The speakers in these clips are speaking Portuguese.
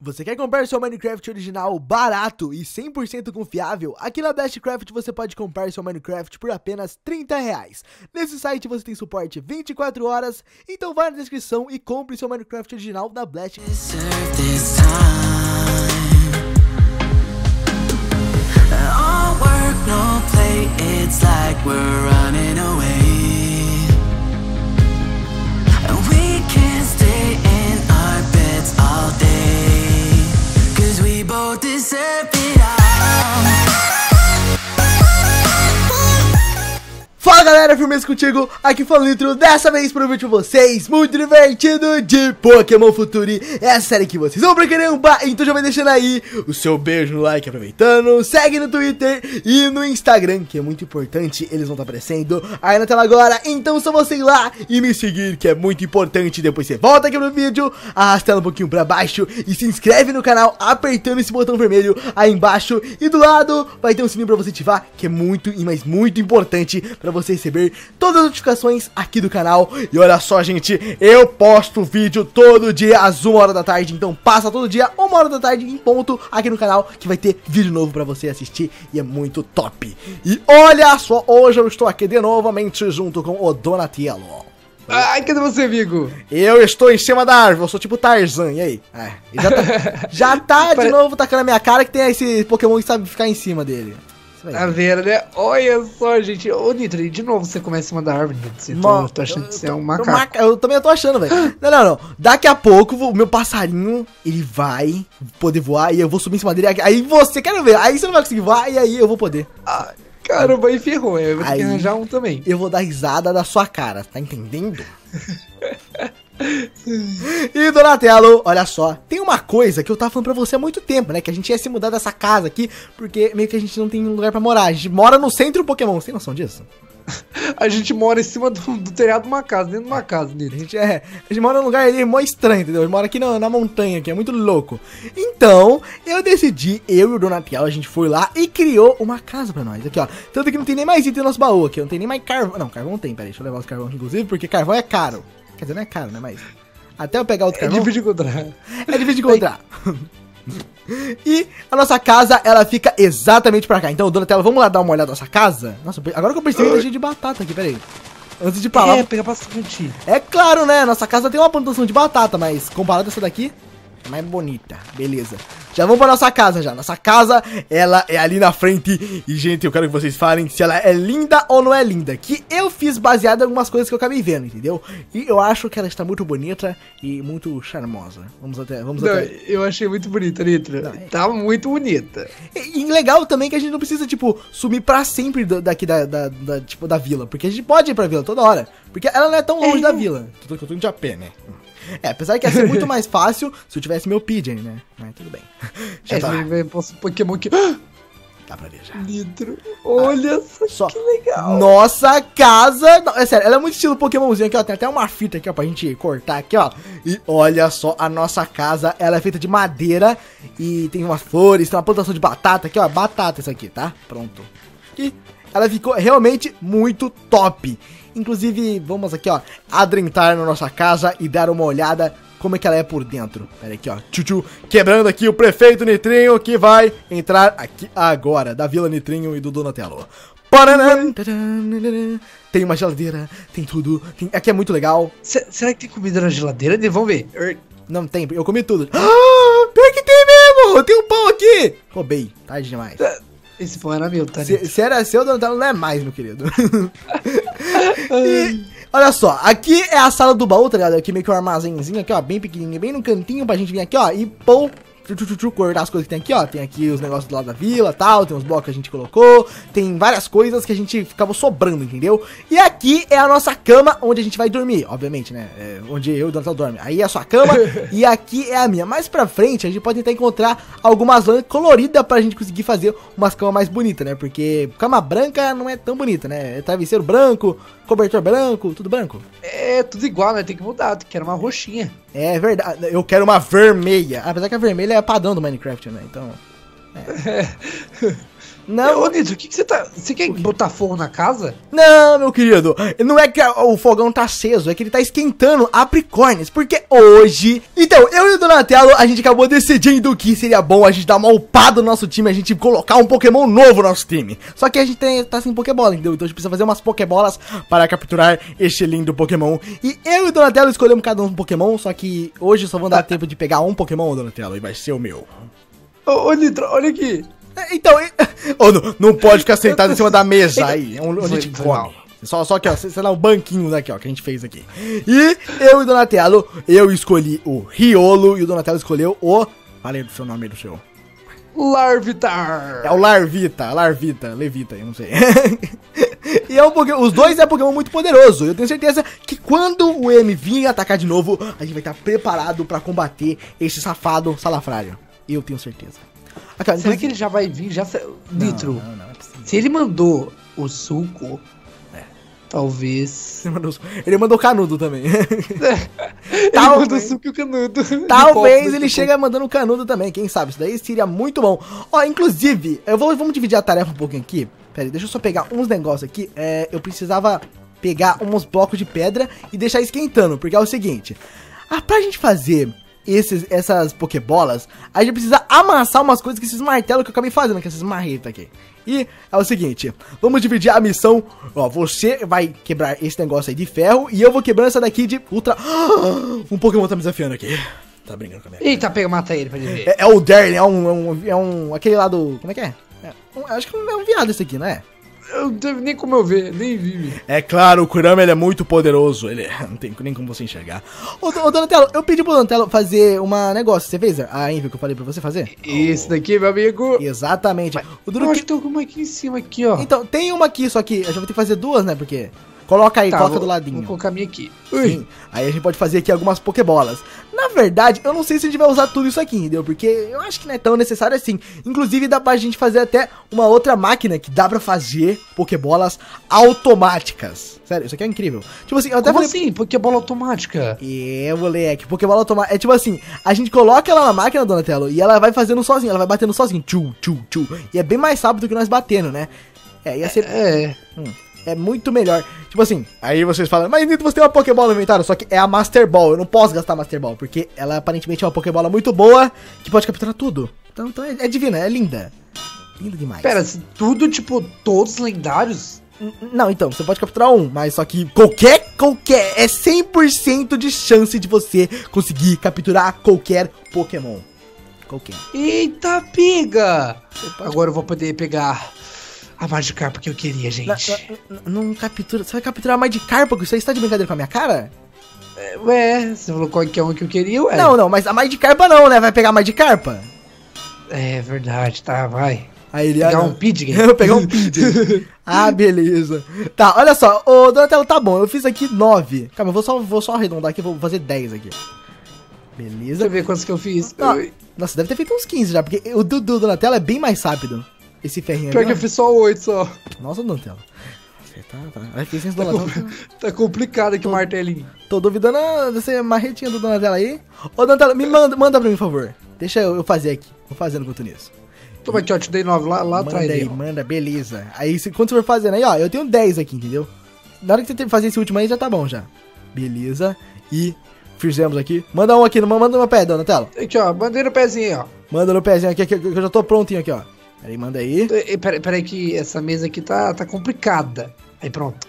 Você quer comprar seu Minecraft original barato e 100% confiável? Aqui na Blastcraft você pode comprar seu Minecraft por apenas R$30. Nesse site você tem suporte 24 horas, então vai na descrição e compre seu Minecraft original da Blastcraft. Fala galera, firmeza contigo, aqui foi o Nitro, dessa vez prometo pra vocês muito divertido de Pokémon Futuri. É a série que vocês vão pra caramba, então já vai deixando aí o seu beijo no like, aproveitando, segue no Twitter e no Instagram, que é muito importante, eles vão estar aparecendo aí na tela agora. Então só você ir lá e me seguir, que é muito importante. Depois você volta aqui no vídeo, arrasta ela um pouquinho pra baixo e se inscreve no canal apertando esse botão vermelho aí embaixo. E do lado vai ter um sininho pra você ativar, que é muito, mas muito importante pra você receber todas as notificações aqui do canal. E olha só, gente, eu posto vídeo todo dia às 1h da tarde, então passa todo dia 1h da tarde em ponto aqui no canal, que vai ter vídeo novo pra você assistir e é muito top. E olha só, hoje eu estou aqui de novamente junto com o Donatello. Ai, cadê você, amigo? Eu estou em cima da árvore, eu sou tipo Tarzan, e aí? Ah, já tá de novo tacando a minha cara, que tem esse Pokémon que sabe ficar em cima dele. Tá vendo, né? Olha só, gente. Ô, Nitro, de novo você começa em cima da árvore. Eu tô achando que você é um macaco. Eu também tô achando, velho. Não. Daqui a pouco, o meu passarinho, ele vai poder voar e eu vou subir em cima dele. Aí você, quero ver, aí você não vai conseguir voar e aí eu vou poder. Ah, caramba, aí ferrou. Eu vou ter que arranjar um também. Eu vou dar risada da sua cara, tá entendendo? E Donatello, olha só, tem uma coisa que eu tava falando pra você há muito tempo, né? Que a gente ia se mudar dessa casa aqui, porque meio que a gente não tem um lugar pra morar. A gente mora no centro do Pokémon, você tem noção disso? A gente mora em cima do telhado de uma casa, dentro de uma casa, Nitro. A gente mora num lugar ali mó estranho, entendeu? A gente mora aqui na montanha, que é muito louco. Então, eu decidi, eu e o Donatello, a gente foi lá e criou uma casa pra nós. Aqui, ó. Tanto que não tem nem mais item no nosso baú aqui, não tem nem mais carvão. Não, carvão tem, peraí, deixa eu levar os carvões, inclusive, porque carvão é caro. Quer dizer, não é caro, né? Mas até eu pegar outro carvão... É difícil de encontrar. É difícil de encontrar. E a nossa casa, ela fica exatamente pra cá. Então, Donatello, vamos lá dar uma olhada na nossa casa? Nossa, agora que eu percebi que tem gente de batata aqui, peraí. Antes de ir pra lá... pegar bastante. É claro, né? Nossa casa tem uma plantação de batata, mas comparada a essa daqui, é mais bonita. Beleza. Já vamos pra nossa casa já. Nossa casa, ela é ali na frente. E, gente, eu quero que vocês falem se ela é linda ou não é linda. Que eu fiz baseado em algumas coisas que eu acabei vendo, entendeu? E eu acho que ela está muito bonita e muito charmosa. Vamos até... Eu achei muito bonita, Nitro. Tá muito bonita. E legal também que a gente não precisa, tipo, sumir pra sempre daqui da vila. Porque a gente pode ir pra vila toda hora. Porque ela não é tão longe da vila. Eu tô indo de a pé, né? É, apesar que ia ser muito mais fácil se eu tivesse meu Pidgey, né? Mas tudo bem. Posso Pokémon que... Dá pra ver já. Nitro, olha só que legal. Nossa casa... Não, é sério, ela é muito estilo Pokémonzinho aqui, ó. Tem até uma fita aqui, ó, pra gente cortar aqui, ó. E olha só, a nossa casa, ela é feita de madeira. E tem umas flores, tem uma plantação de batata aqui, ó. Batata isso aqui, tá? Pronto. E ela ficou realmente muito top. Inclusive, vamos aqui, ó, adentrar na nossa casa e dar uma olhada como é que ela é por dentro. Pera aqui, ó, tchutchu, quebrando aqui o prefeito Nitrinho, que vai entrar aqui agora, da Vila Nitrinho e do Donatello. Tem uma geladeira, tem tudo, tem... aqui é muito legal. Será que tem comida na geladeira? Vamos ver. Não tem, eu comi tudo. Ah, pior que tem mesmo, tem um pão aqui. Roubei, tarde demais. Esse pão era meu, tá? Se era seu, Donatello, não é mais, meu querido. E, olha só, aqui é a sala do baú, tá ligado? Aqui meio que um armazenzinho aqui, ó, bem pequenininho, bem no cantinho pra gente vir aqui, ó, e pão, cortar as coisas que tem aqui, ó. Tem aqui os negócios do lado da vila, tal, tem uns blocos que a gente colocou, tem várias coisas que a gente ficava sobrando, entendeu? E aqui é a nossa cama, onde a gente vai dormir, obviamente, né? É onde eu e o Donatello dorme. Aí é a sua cama e aqui é a minha. Mais pra frente, a gente pode tentar encontrar algumas lãs coloridas pra gente conseguir fazer umas camas mais bonitas, né? Porque cama branca não é tão bonita, né? É travesseiro branco, cobertor branco, tudo branco. É, tudo igual, né? Tem que mudar, tu quer uma roxinha. É verdade, eu quero uma vermelha. Apesar que a vermelha é padrão do Minecraft, né? Então... É. Não. Ô, Nitro, o que você tá... Você quer botar fogo na casa? Não, meu querido. Não é que o fogão tá aceso, é que ele tá esquentando apricornes, porque hoje... Então, eu e o Donatello, a gente acabou decidindo que seria bom a gente dar uma upada no nosso time, a gente colocar um Pokémon novo no nosso time. Só que a gente tá sem Pokébola, entendeu? Então a gente precisa fazer umas Pokébolas para capturar este lindo Pokémon. E eu e o Donatello escolhemos cada um Pokémon, só que hoje só vão dar tempo de pegar um Pokémon, Donatello, e vai ser o meu. Ô, Nitro, olha aqui. Então, oh, não, não pode ficar sentado em cima da mesa aí. É um literal. Só aqui, ó, sei lá, o banquinho daqui, ó, que a gente fez aqui. E eu e o Donatello, eu escolhi o Riolu e o Donatello escolheu o... Falei do seu nome aí do seu. Larvitar. É o Levita, eu não sei. E é um Pokémon, os dois é um Pokémon muito poderoso. Eu tenho certeza que quando o M vir atacar de novo, a gente vai estar preparado pra combater esse safado salafrário. Eu tenho certeza. Aqui, será que ele já vai vir? Já... Nitro, não é possível. Se ele mandou o suco, talvez... Ele mandou o canudo também. Ele mandou o suco e o canudo. Talvez ele chegue mandando o canudo também, quem sabe? Isso daí seria muito bom. Ó, inclusive, vamos dividir a tarefa um pouquinho aqui. Pera aí, deixa eu só pegar uns negócios aqui. É, eu precisava pegar uns blocos de pedra e deixar esquentando, porque é o seguinte. Pra gente fazer... essas Pokébolas, a gente precisa amassar umas coisas com esses martelos que eu acabei fazendo, com essas marretas aqui. E é o seguinte, vamos dividir a missão. Ó, você vai quebrar esse negócio aí de ferro e eu vou quebrando essa daqui de ultra... Um Pokémon tá me desafiando aqui. Tá brincando com a minha cara. Eita, pega, mata ele pra ele ver. É o Darling, aquele lá do... Como é que é? Acho que é um viado esse aqui, não é? Eu não teve nem como eu ver, nem vi. É claro, o Kurama ele é muito poderoso, ele não tem nem como você enxergar. Ô Donatello, eu pedi pro Donatello fazer um negócio, você fez a envio que eu falei pra você fazer? Isso daqui, meu amigo. Exatamente. Mas, eu acho que tem alguma aqui em cima, aqui, ó. Então, tem uma aqui, só que eu já vou ter que fazer duas, né, porque... Coloca aí, tá, coloca do ladinho. Vou colocar a minha aqui. Sim, aí a gente pode fazer aqui algumas Pokébolas. Na verdade, eu não sei se a gente vai usar tudo isso aqui, entendeu? Porque eu acho que não é tão necessário assim. Inclusive, dá pra gente fazer até uma outra máquina que dá pra fazer Pokébolas automáticas. Sério, isso aqui é incrível. Tipo assim, eu até falei... Como assim? Pokébola automática? É, moleque, Pokébola automática. É tipo assim, a gente coloca ela na máquina, Donatello, e ela vai fazendo sozinha, ela vai batendo sozinha. Tchu, tchu, tchu. E é bem mais rápido que nós batendo, né? É, ia ser... É muito melhor. Tipo assim, aí vocês falam, mas Nitro, você tem uma Pokébola no inventário, só que é a Master Ball. Eu não posso gastar a Master Ball, porque ela aparentemente é uma Pokébola muito boa, que pode capturar tudo. Então é divina, é linda. Linda demais. Pera, tudo, tipo, todos lendários? Não, então, você pode capturar um, mas só que qualquer, é 100% de chance de você conseguir capturar qualquer Pokémon. Qualquer. Eita, piga! Agora eu vou poder pegar... a Magikarpa que eu queria, gente. Não captura. Você vai capturar a Magikarpa? Isso aí está de brincadeira com a minha cara? Ué, você falou qual que é um que eu queria, ué. Não, mas a Magikarpa não, né? Vai pegar a Magikarpa? É verdade, tá, vai. Aí ele pegar um Pidgey. Eu pegar um Pidgey. Ah, beleza. Tá, olha só. Ô, Donatello, tá bom. Eu fiz aqui 9. Calma, eu vou só arredondar aqui, vou fazer 10 aqui. Beleza. Deixa eu ver quantos que eu fiz. Nossa, deve ter feito uns 15 já, porque o do Donatello é bem mais rápido. Esse ferrinho pior ali, que eu fiz só 8, só. Nossa, Donatello. Você tá complicado aqui o martelinho. Tô duvidando dessa marretinha do Donatello aí. Ô, Donatello, me manda pra mim, por favor. Deixa eu fazer aqui. Vou fazendo quanto nisso. Toma aqui, ó, te dei 9 lá atrás. Manda, beleza. Aí, quando você for fazendo aí, ó, eu tenho 10 aqui, entendeu? Na hora que você fazer esse último aí, já tá bom, já. Beleza. E fizemos aqui. Manda um aqui, manda no meu pé, Donatello. Aqui, ó, mandei no pezinho, ó. Manda no pezinho aqui, que eu já tô prontinho aqui, ó. Peraí, manda aí. Peraí que essa mesa aqui tá complicada. Aí pronto.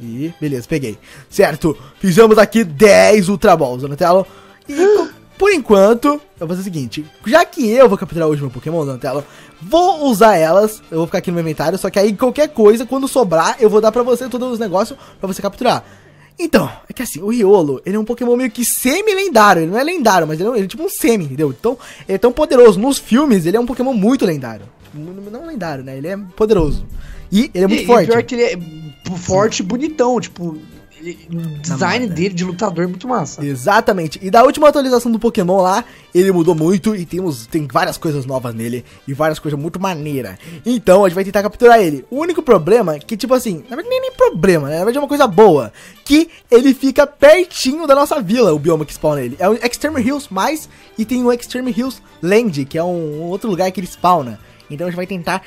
E beleza, peguei. Certo, fizemos aqui 10 Ultra Balls, Donatello. E por enquanto, eu vou fazer o seguinte. Já que eu vou capturar hoje meu Pokémon, Donatello, vou usar elas. Eu vou ficar aqui no meu inventário, só que aí qualquer coisa, quando sobrar, eu vou dar pra você todos os negócios pra você capturar. Então, é que assim, o Riolu, ele é um Pokémon meio que semi-lendário. Ele não é lendário, mas ele é tipo um semi, entendeu? Então, ele é tão poderoso. Nos filmes, ele é um Pokémon muito lendário. Não lendário, né? Ele é poderoso. E ele é muito forte. E pior que ele é forte e bonitão, tipo... O design dele de lutador é muito massa. Exatamente. E da última atualização do Pokémon lá, ele mudou muito e tem várias coisas novas nele e várias coisas muito maneiras. Então a gente vai tentar capturar ele. O único problema é que, tipo assim, na verdade nem problema, né? Na verdade é uma coisa boa. Que ele fica pertinho da nossa vila, o bioma que spawna ele. É o Extreme Hills mais e tem o Extreme Hills Land, que é um outro lugar que ele spawna. Então a gente vai tentar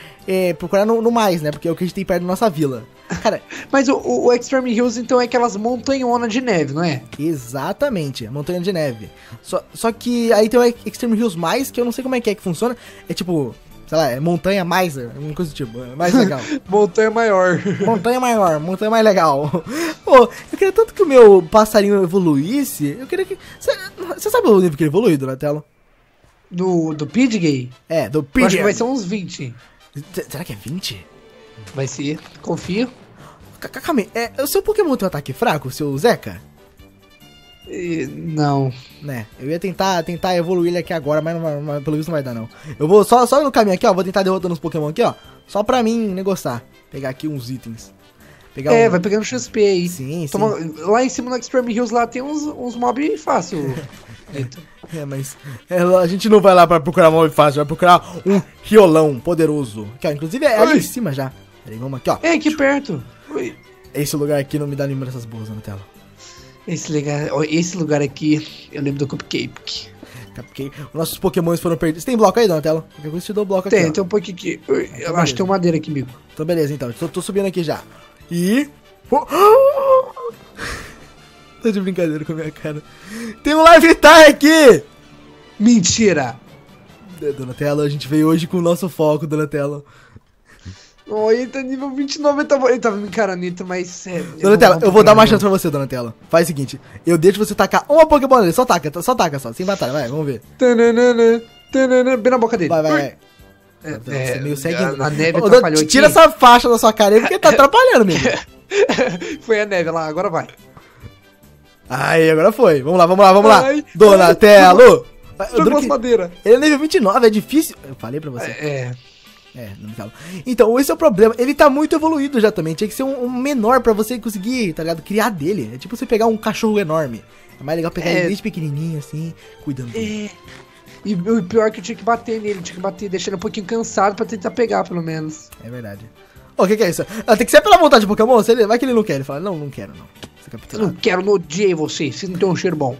procurar no mais, né? Porque é o que a gente tem perto da nossa vila. Cara, mas o Extreme Hills, então, é aquelas montanhonas de neve, não é? Exatamente, montanha de neve. Só que aí tem o Extreme Hills mais, que eu não sei como é que funciona. É tipo, sei lá, é montanha mais, alguma coisa do tipo, é mais legal. Montanha maior. Montanha maior, montanha mais legal. Pô, eu queria tanto que o meu passarinho evoluísse, eu queria que... Você sabe o nível que ele evolui, Donatello? Do Pidgey? É, do Pidgey. Eu acho que vai ser uns 20. Será que é 20? Vai ser, confio. Calma aí, o seu Pokémon tem um ataque fraco, o seu Zeca? Não. Né, eu ia tentar evoluir ele aqui agora, mas, pelo visto não vai dar não. Eu vou só no caminho aqui, ó, vou tentar derrotando os Pokémon aqui, ó. Só pra mim negociar, pegar aqui uns itens. Pegar vai pegando XP aí. Sim, toma, sim. Lá em cima no Extreme Hills lá tem uns mob fácil. Mas a gente não vai lá pra procurar mob fácil, vai procurar um riolão poderoso. Aqui, ó, inclusive é ali em cima já. Peraí, vamos aqui, ó. É, aqui perto. Oi. Esse lugar aqui não me dá lembranças boas, Donatello. Esse lugar aqui, eu lembro do Cupcake. Cupcake. Nossos Pokémons foram perdidos. Você tem bloco aí, Donatello? Eu te dou bloco aqui. Tem um pouquinho aqui. Eu acho que tem madeira aqui, amigo. Então, beleza, então. Tô subindo aqui já. E... Tô de brincadeira com a minha cara. Tem um Larvitar aqui! Mentira! Donatello, a gente veio hoje com o nosso foco, Donatello. Oh, ele tá nível 29, ele tava me encaranito, mas... Donatello, eu vou dar uma chance pra você, Donatello. Faz o seguinte, eu deixo você tacar uma Pokébola nele, só taca, sem batalha, vai, vamos ver. Tananana, tananana, bem na boca dele. Vai. Você meio segue... A neve atrapalhou aqui. Tira essa faixa da sua cara aí, porque tá atrapalhando mesmo. Foi a neve lá, agora vai. Aí, agora foi. Vamos lá. Donatello! Jogou as madeiras. Ele é nível 29, é difícil. Eu falei pra você. Não me fala. Então, esse é o problema. Ele tá muito evoluído já também. Tinha que ser um menor pra você conseguir, tá ligado? Criar dele. É tipo você pegar um cachorro enorme. É mais legal pegar ele desde pequenininho, assim, cuidando dele. E o pior é que eu tinha que bater nele. Tinha que bater, deixar ele um pouquinho cansado pra tentar pegar, pelo menos. É verdade. Ô, que é isso? Ah, tem que ser pela vontade do Pokémon? Vai que ele não quer. Ele fala, não quero, não. Você capturado. Não quero, não odiei você. Você não tem um cheiro bom.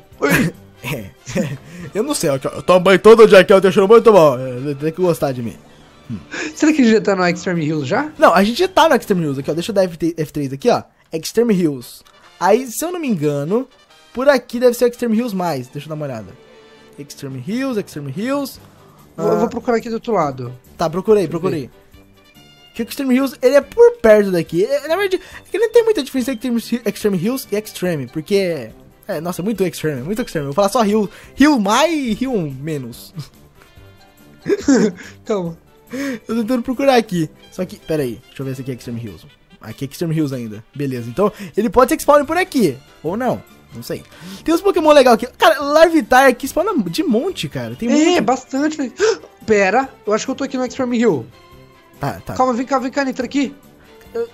Eu não sei. Eu tomo banho todo dia aqui, eu tenho cheiro muito bom. Tem que gostar de mim. Será que a gente já tá no Extreme Hills já? Não, a gente já tá no Extreme Hills aqui, ó. Deixa eu dar F3 aqui, ó. Extreme Hills. Aí, se eu não me engano, por aqui deve ser Extreme Hills mais. Deixa eu dar uma olhada. Extreme Hills. Eu vou procurar aqui do outro lado. Tá, procurei. Que o Extreme Hills, ele é por perto daqui. Na verdade, ele não tem muita diferença entre Extreme Hills e Extreme, porque... nossa, muito Extreme. Eu vou falar só Hill. Hill mais e Hill menos. Calma. Eu tô tentando procurar aqui. Só que, pera aí, deixa eu ver se aqui é Extreme Hills. Aqui é Extreme Hills ainda, beleza. Então, ele pode ser que spawne por aqui. Ou não, não sei. Tem uns Pokémon legal aqui. Cara, Larvitar aqui spawna de monte, cara. Tem bastante. Pera, eu acho que eu tô aqui no Extreme Hill. Tá. Calma, vem cá, entra aqui.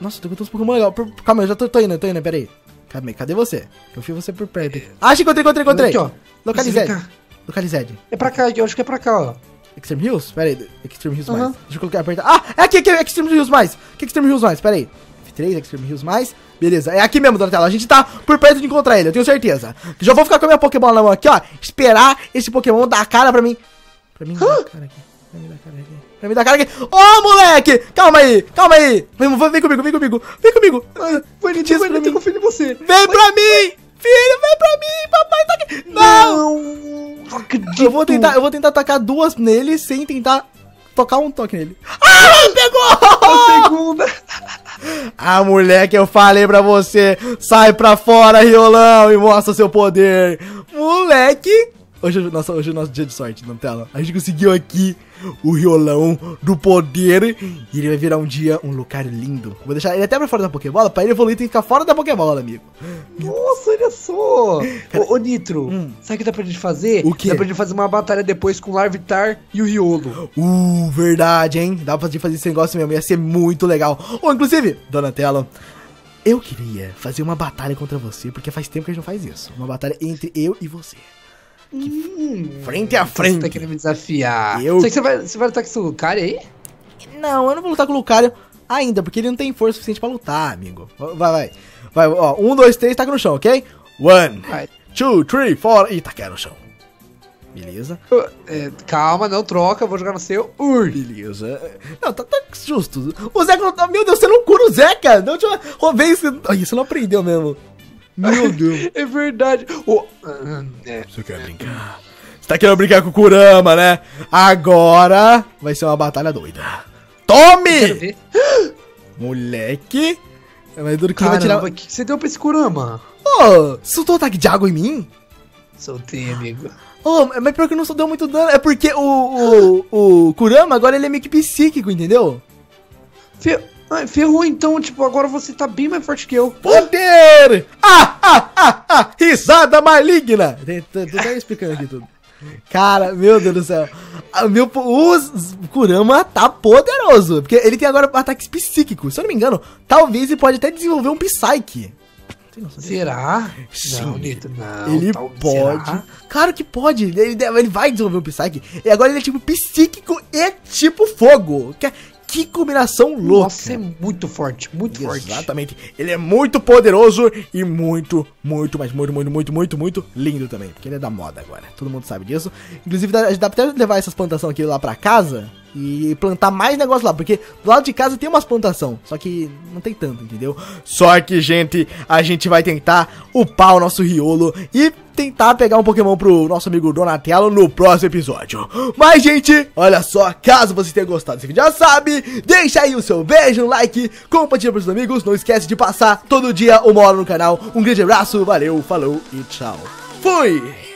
Nossa, tô com uns Pokémon legal. Calma, eu já tô indo, pera aí. Cadê você? Eu fui você por perto. Acho que encontrei. Aqui, ó. Localized. É pra cá, eu acho que é pra cá, ó. Extreme Hills? Pera aí, Extreme Hills mais. Deixa eu colocar, apertar. É aqui, é Extreme Hills mais. Que Extreme Hills mais? Pera aí. F3, Extreme Hills mais. Beleza, é aqui mesmo, Donatello. A gente tá por perto de encontrar ele, eu tenho certeza. Já vou ficar com a minha Pokébola na mão aqui, ó. Esperar esse Pokémon dar a cara pra mim. Pra mim dar a cara aqui. Ô, moleque! Calma aí. Vem comigo. Eu confio em você. Vem pra mim, papai tá aqui. Não acredito. Eu vou tentar atacar duas nele sem tentar tocar um toque nele. Pegou! A segunda. Moleque, eu falei pra você. Sai pra fora, Riolão, e mostra seu poder. Moleque. Hoje é o nosso dia de sorte, Donatello. A gente conseguiu aqui o Riolão do poder. E ele vai virar um dia um Lucario lindo. Vou deixar ele até pra fora da Pokébola. Pra ele evoluir tem que ficar fora da Pokébola, amigo. Nossa, olha só. Cara, ô Nitro, sabe o que dá pra gente fazer? O quê? Dá pra gente fazer uma batalha depois com o Larvitar e o Riolu. Verdade, hein? Dá pra gente fazer esse negócio mesmo. Ia ser muito legal. Inclusive, Donatello, eu queria fazer uma batalha contra você. Porque faz tempo que a gente não faz isso. Uma batalha entre eu e você. Frente a frente. Você tá querendo me desafiar. Só que você vai lutar com esse Lucario aí? Não, eu não vou lutar com o Lucario ainda, porque ele não tem força suficiente pra lutar, amigo. Vai, ó. 1, 2, 3, taca no chão, ok? 1, 2, 3, 4 e taca no chão. Beleza. É, calma, não troca, vou jogar no seu. Ui. Beleza. Não, tá justo. O Zeca não tá... Meu Deus, você não cura o Zeca. Não, deixa eu... Roubei esse... Ai, você não aprendeu mesmo. Meu Deus. É verdade. Oh. Você quer brincar? Você tá querendo brincar com o Kurama, né? Agora vai ser uma batalha doida. Tome! Moleque. É mais duro que caramba, vai tirar... O que você deu pra esse Kurama? Ô, oh, soltou um ataque de água em mim? Soltei, amigo. Oh, mas pior que não só deu muito dano. É porque o Kurama agora ele é meio que psíquico, entendeu? Ferrou então, tipo, agora você tá bem mais forte que eu. Poder! Risada maligna! Tô até explicando aqui tudo. Cara, meu Deus do céu. O Kurama tá poderoso. Porque ele tem agora ataques psíquicos. Se eu não me engano, talvez ele pode até desenvolver um Psyche. Será? Sim, não, Nito, não. Ele pode. Será? Claro que pode. Ele vai desenvolver um Psyche. E agora ele é tipo psíquico e tipo fogo. Que combinação louca. Nossa, é muito forte, muito forte. Exatamente. Ele é muito poderoso e muito, muito, mas muito lindo também. Porque ele é da moda agora. Todo mundo sabe disso. Inclusive, dá pra até levar essas plantações aqui lá pra casa e plantar mais negócio lá, porque do lado de casa tem umas plantações, só que não tem tanto, entendeu? Só que, gente, a gente vai tentar upar o nosso Riolu e tentar pegar um Pokémon pro nosso amigo Donatello no próximo episódio. Mas, gente, olha só, caso você tenha gostado desse vídeo, já sabe, deixa aí o seu beijo, um like, compartilha pros seus amigos, não esquece de passar todo dia uma hora no canal. Um grande abraço, valeu, falou e tchau. Fui!